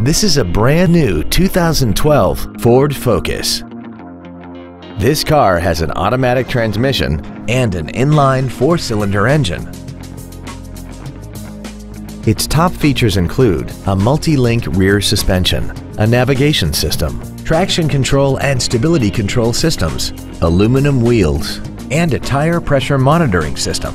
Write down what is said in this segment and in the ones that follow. This is a brand new 2012 Ford Focus. This car has an automatic transmission and an inline four-cylinder engine. Its top features include a multi-link rear suspension, a navigation system, traction control and stability control systems, aluminum wheels, and a tire pressure monitoring system.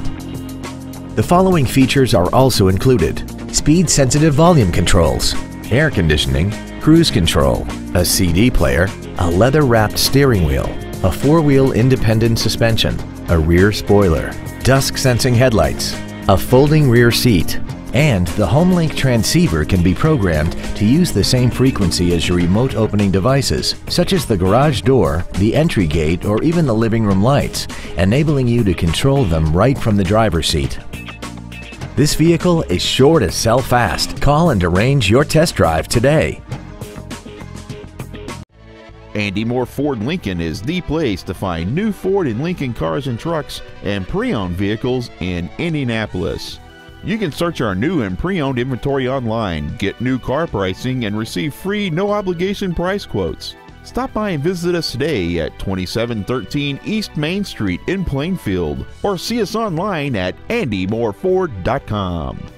The following features are also included: speed-sensitive volume controls, air conditioning, cruise control, a CD player, a leather-wrapped steering wheel, a four-wheel independent suspension, a rear spoiler, dusk-sensing headlights, a folding rear seat, and the HomeLink transceiver can be programmed to use the same frequency as your remote opening devices, such as the garage door, the entry gate, or even the living room lights, enabling you to control them right from the driver's seat. This vehicle is sure to sell fast. Call and arrange your test drive today. Andy Mohr Ford Lincoln is the place to find new Ford and Lincoln cars and trucks and pre-owned vehicles in Indianapolis. You can search our new and pre-owned inventory online, get new car pricing, and receive free no-obligation price quotes. Stop by and visit us today at 2713 East Main Street in Plainfield, or see us online at andymohrford.com.